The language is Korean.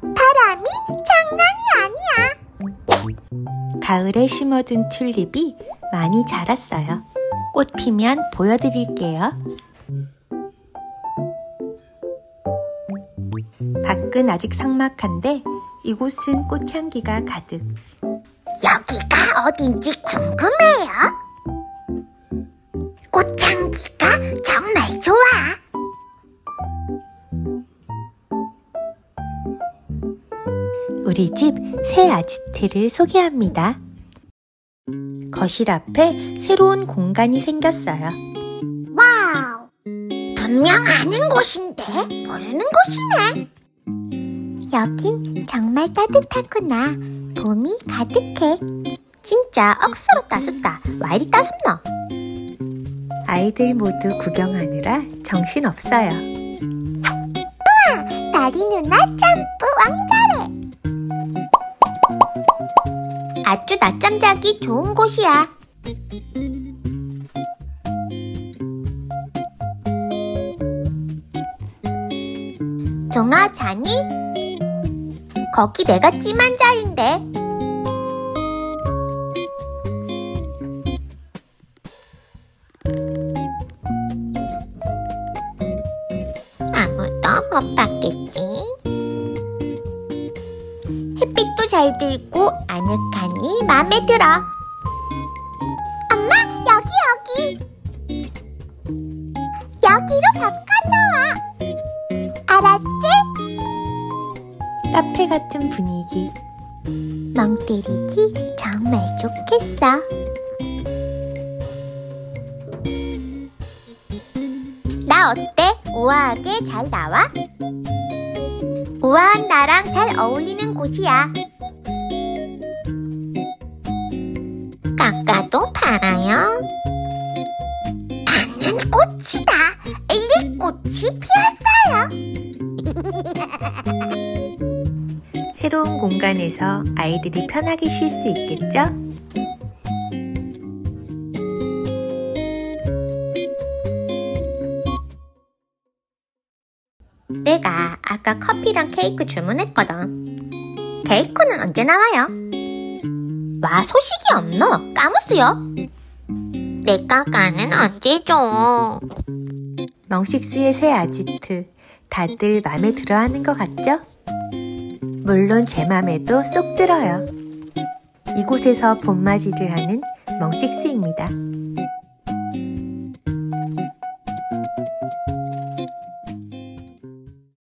바람이 장난이 아니야. 가을에 심어둔 튤립이 많이 자랐어요. 꽃 피면 보여드릴게요. 밖은 아직 삭막한데 이곳은 꽃향기가 가득. 여기가 어딘지 궁금해요. 꽃향기가 정말 좋아. 우리 집 새 아지트를 소개합니다. 거실 앞에 새로운 공간이 생겼어요. 와우! 분명 아는 곳인데 모르는 곳이네. 여긴 정말 따뜻하구나. 봄이 가득해. 진짜 억수로 따숩다. 와 이리 따숩노? 아이들 모두 구경하느라 정신없어요. 우와! 나리 누나 점프 왕자래. 아주 낮잠 자기 좋은 곳이야. 종아 자니? 거기 내가 찜한 자리인데. 아무도 못 봤겠지? 햇빛도 잘 들고 아늑하니 마음에 들어. 엄마, 여기. 여기로 밥 가져와. 알았지? 카페 같은 분위기. 멍 때리기 정말 좋겠어. 나 어때? 우아하게 잘 나와? 우아한 나랑 잘 어울리는 곳이야. 깎아도 팔아요? 나는 꽃이다. 엘리 꽃이 피었어요. 새로운 공간에서 아이들이 편하게 쉴 수 있겠죠? 내가 아까 커피랑 케이크 주문했거든. 케이크는 언제 나와요? 와, 소식이 없노? 까무스요? 내가 까는 언제 줘? 멍식스의 새 아지트, 다들 마음에 들어하는 것 같죠? 물론 제 맘에도 쏙 들어요. 이곳에서 봄맞이를 하는 멍식스입니다.